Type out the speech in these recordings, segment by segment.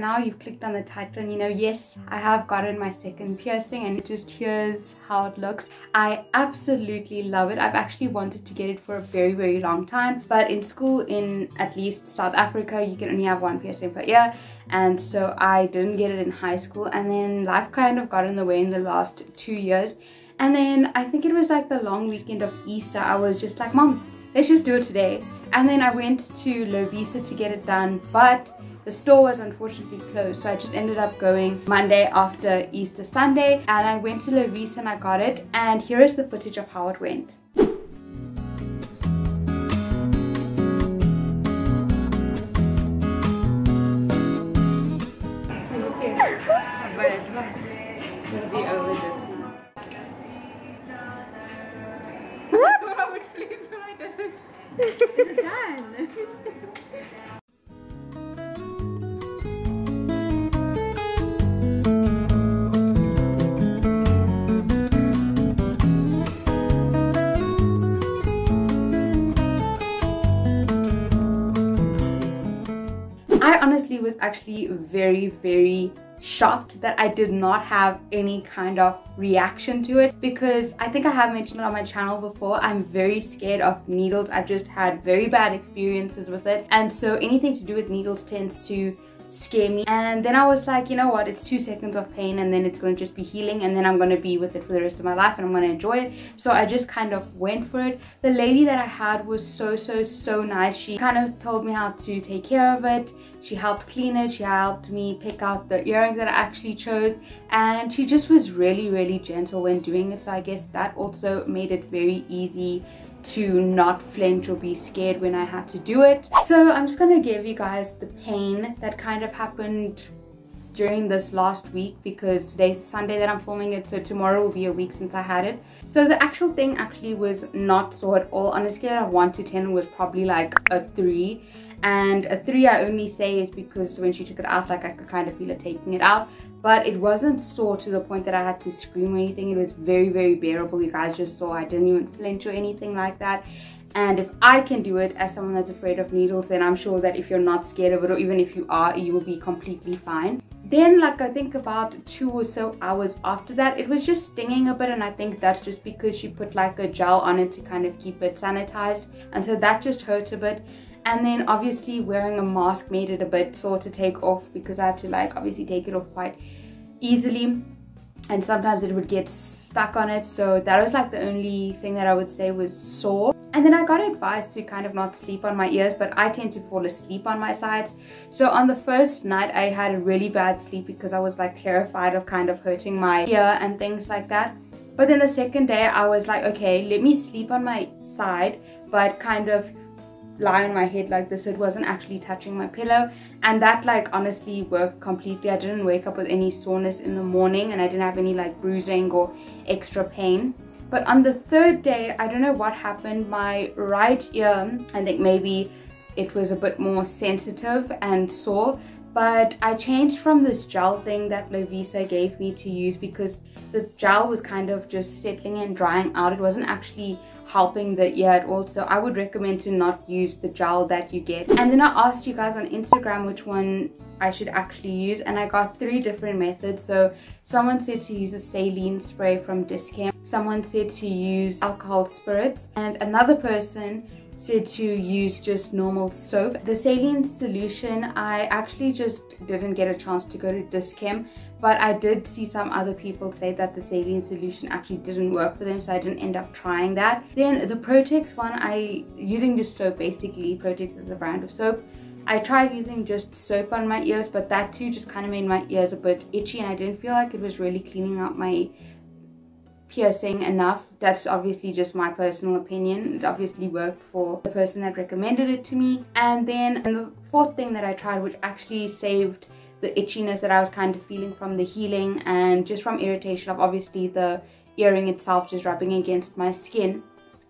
now you've clicked on the title and you know, yes, I have gotten my second piercing, and just here's how it looks. I absolutely love it. I've actually wanted to get it for a very long time, but in school in at least South Africa you can only have one piercing per year, and so I didn't get it in high school, and then life kind of got in the way in the last 2 years. And then I think it was like the long weekend of Easter, I was just like, Mom, let's just do it today. And then I went to Lovisa to get it done, but the store was unfortunately closed, so I just ended up going Monday after Easter Sunday, and I went to Lovisa and I got it, and here is the footage of how it went. It's done. I honestly was actually very shocked that I did not have any kind of reaction to it, because I think I have mentioned it on my channel before, I'm very scared of needles. I've just had very bad experiences with it, and so anything to do with needles tends to scare me. And then I was like, you know what, it's 2 seconds of pain and then it's going to just be healing, and then I'm going to be with it for the rest of my life and I'm going to enjoy it. So I just kind of went for it. The lady that I had was so nice. She kind of told me how to take care of it, she helped clean it, she helped me pick out the earrings that I actually chose, and she just was really gentle when doing it. So I guess that also made it very easy to not flinch or be scared when I had to do it. So I'm just gonna give you guys the pain that kind of happened during this last week, because today's Sunday that I'm filming it, so tomorrow will be a week since I had it. So the actual thing actually was not sore at all. On a scale of 1 to 10 was probably like a 3, and a 3 I only say is because when she took it out, like, I could kind of feel it taking it out, but it wasn't sore to the point that I had to scream or anything. It was very bearable. You guys just saw I didn't even flinch or anything like that. And if I can do it as someone that's afraid of needles, then I'm sure that if you're not scared of it, or even if you are, you will be completely fine. Then, like, I think about 2 or so hours after that, it was just stinging a bit, and I think that's just because she put like a gel on it to kind of keep it sanitized, and so that just hurt a bit. And then obviously wearing a mask made it a bit sore to take off, because I have to, like, obviously take it off quite easily, and sometimes it would get stuck on it. So that was like the only thing that I would say was sore. And then I got advice to kind of not sleep on my ears, but I tend to fall asleep on my sides. So on the first night I had a really bad sleep, because I was like terrified of kind of hurting my ear and things like that. But then the second day I was like, okay, let me sleep on my side, but kind of lie on my head like this, so it wasn't actually touching my pillow. And that, like, honestly worked completely. I didn't wake up with any soreness in the morning, and I didn't have any like bruising or extra pain. But on the third day, I don't know what happened, my right ear, I think maybe it was a bit more sensitive and sore, but I changed from this gel thing that Lovisa gave me to use, because the gel was kind of just settling and drying out. It wasn't actually helping the ear at all, so I would recommend to not use the gel that you get. And then I asked you guys on Instagram which one I should actually use, and I got 3 different methods. So someone said to use a saline spray from Dischem, someone said to use alcohol spirits, and another person said to use just normal soap. The saline solution, I actually just didn't get a chance to go to Dischem, but I did see some other people say that the saline solution actually didn't work for them, so I didn't end up trying that. Then the Protex one, I using just soap basically. Protex is a brand of soap. I tried using just soap on my ears, but that too just kind of made my ears a bit itchy, and I didn't feel like it was really cleaning up my piercing enough. That's obviously just my personal opinion. It obviously worked for the person that recommended it to me. And then the fourth thing that I tried, which actually saved the itchiness that I was kind of feeling from the healing and just from irritation of obviously the earring itself just rubbing against my skin,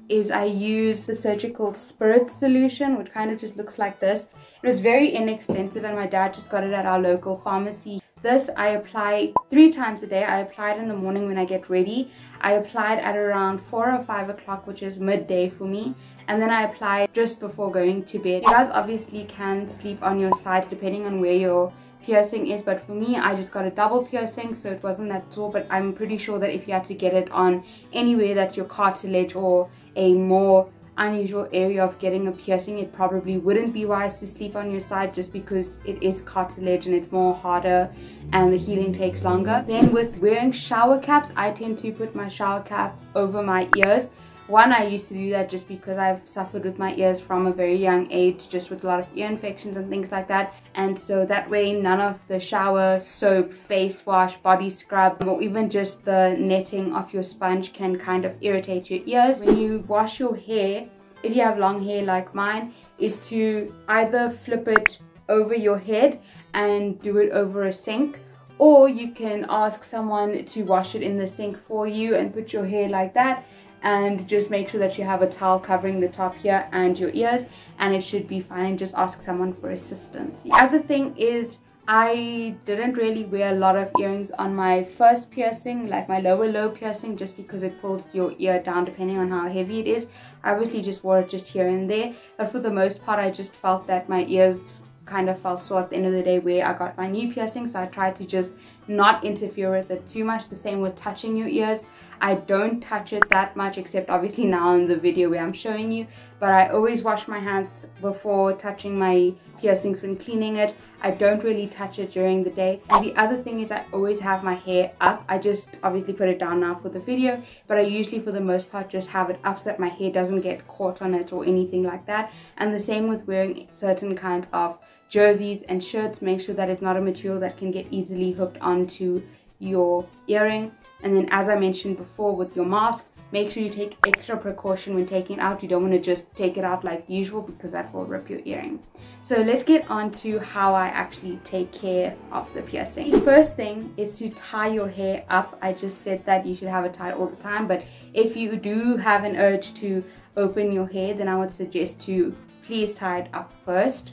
is I use the Surgical Spirit Solution, which kind of just looks like this. It was very inexpensive, and my dad just got it at our local pharmacy. This I apply 3 times a day. I apply it in the morning when I get ready. I apply it at around 4 or 5 o'clock, which is midday for me. And then I apply it just before going to bed. You guys obviously can sleep on your sides depending on where your piercing is, but for me I just got a double piercing, so it wasn't that sore. But I'm pretty sure that if you had to get it on anywhere that's your cartilage or a more unusual area of getting a piercing, it probably wouldn't be wise to sleep on your side, just because it is cartilage and it's more harder and the healing takes longer. Then with wearing shower caps, I tend to put my shower cap over my ears. One, I used to do that just because I've suffered with my ears from a very young age, just with a lot of ear infections and things like that. And so that way none of the shower, soap, face wash, body scrub, or even just the netting of your sponge can kind of irritate your ears. When you wash your hair, if you have long hair like mine, is to either flip it over your head and do it over a sink, or you can ask someone to wash it in the sink for you and put your hair like that. And just make sure that you have a towel covering the top here and your ears, and it should be fine. Just ask someone for assistance. The other thing is, I didn't really wear a lot of earrings on my first piercing, like my lower lobe piercing, just because it pulls your ear down depending on how heavy it is. I obviously just wore it just here and there, but for the most part I just felt that my ears kind of felt sore at the end of the day where I got my new piercing, so I tried to just not interfere with it too much. The same with touching your ears. I don't touch it that much, except obviously now in the video where I'm showing you, but I always wash my hands before touching my piercings when cleaning it. I don't really touch it during the day. And the other thing is, I always have my hair up. I just obviously put it down now for the video, but I usually for the most part just have it up so that my hair doesn't get caught on it or anything like that. And the same with wearing certain kinds of jerseys and shirts. Make sure that it's not a material that can get easily hooked onto your earring. And then, as I mentioned before, with your mask, make sure you take extra precaution when taking it out. You don't want to just take it out like usual, because that will rip your earring. So let's get on to how I actually take care of the piercing. The first thing is to tie your hair up. I just said that you should have it tied all the time, but if you do have an urge to open your hair, then I would suggest to please tie it up first.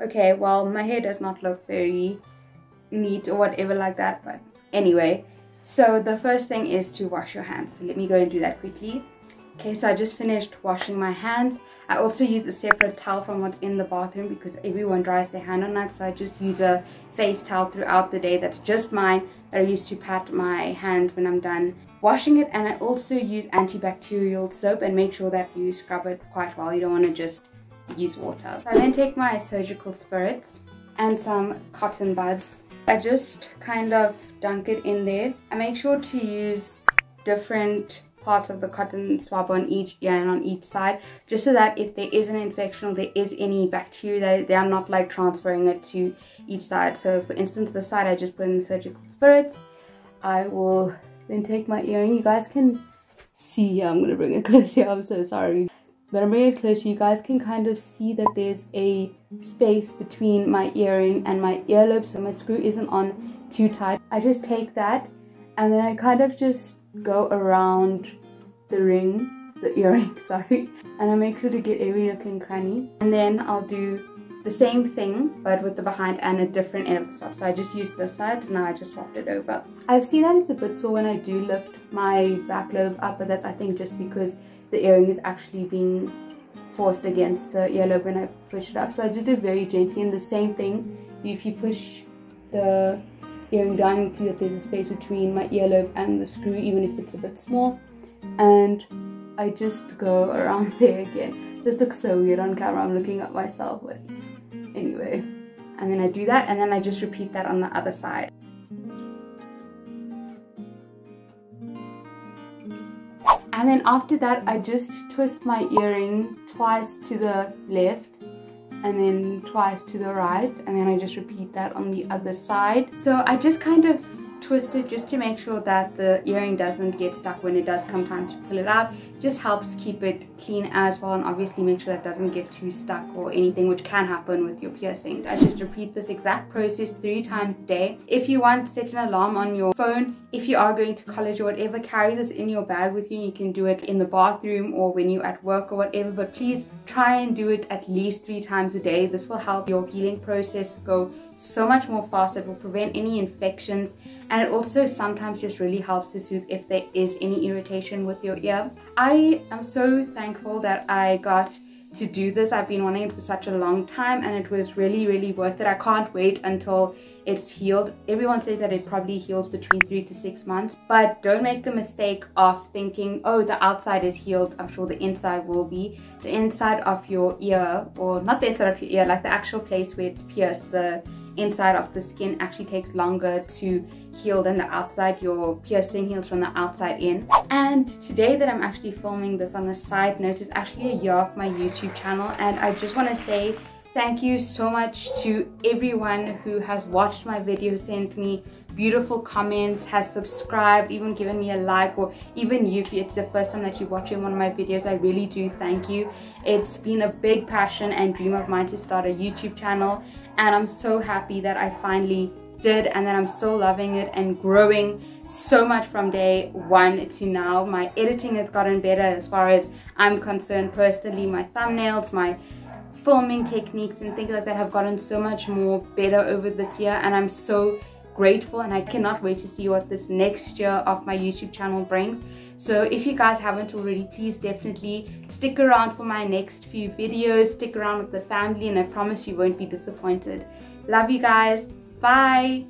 Okay, well, my hair does not look very neat or whatever like that, but anyway, so the first thing is to wash your hands. So let me go and do that quickly. Okay, so I just finished washing my hands. I also use a separate towel from what's in the bathroom, because everyone dries their hand on that, so I just use a face towel throughout the day that's just mine, that I use to pat my hand when I'm done washing it. And I also use antibacterial soap, and make sure that you scrub it quite well. You don't want to just use water. So I then take my Surgical Spirits and some cotton buds. I just kind of dunk it in there. I make sure to use different parts of the cotton swab on each ear and on each side, just so that if there is an infection or there is any bacteria, they are not like transferring it to each side. So for instance, the side I just put in the Surgical Spirits. I will then take my earring. You guys can see here, I'm gonna bring it close here, I'm so sorry. But I'm bringing it closer, you guys can kind of see that there's a space between my earring and my earlobe, so my screw isn't on too tight. I just take that and then I kind of just go around the ring, the earring, sorry, and I make sure to get every nook and cranny. And then I'll do the same thing, but with the behind and a different end of the swab. So I just used this side, so now I just swapped it over. I've seen that it's a bit sore when I do lift my back lobe up, but that's, I think, just because the earring is actually being forced against the earlobe when I push it up. So I just did it very gently. And the same thing, if you push the earring down, you can see that there's a space between my earlobe and the screw, even if it's a bit small. And I just go around there again. This looks so weird on camera, I'm looking at myself, but anyway. And then I do that, and then I just repeat that on the other side. And then after that, I just twist my earring twice to the left and then twice to the right, and then I just repeat that on the other side. So I just kind of twist it just to make sure that the earring doesn't get stuck when it does come time to pull it out. Just helps keep it clean as well, and obviously make sure that it doesn't get too stuck or anything, which can happen with your piercings. I just repeat this exact process 3 times a day. If you want, set an alarm on your phone. If you are going to college or whatever, carry this in your bag with you. You can do it in the bathroom or when you're at work or whatever, but please try and do it at least 3 times a day. This will help your healing process go so much more faster. It will prevent any infections, and it also sometimes just really helps to soothe if there is any irritation with your ear. I am so thankful that I got to do this. I've been wanting it for such a long time and it was really worth it. I can't wait until it's healed. Everyone says that it probably heals between 3 to 6 months, but don't make the mistake of thinking, oh, the outside is healed, I'm sure the inside will be. The inside of your ear, or not the inside of your ear, like the actual place where it's pierced, the inside of the skin actually takes longer to heal than the outside. Your piercing heals from the outside in. And today that I'm actually filming this, on a side note, is actually a year of my YouTube channel, and I just want to say thank you so much to everyone who has watched my video, sent me beautiful comments, has subscribed, even given me a like, or even you, if it's the first time that you're watching one of my videos, I really do thank you. It's been a big passion and dream of mine to start a YouTube channel, and I'm so happy that I finally did, and that I'm still loving it and growing so much from day one to now. My editing has gotten better as far as I'm concerned personally. My thumbnails, my filming techniques and things like that have gotten so much more better over this year, and I'm so grateful, and I cannot wait to see what this next year of my YouTube channel brings. So if you guys haven't already, please definitely stick around for my next few videos, stick around with the family, and I promise you won't be disappointed. Love you guys. Bye.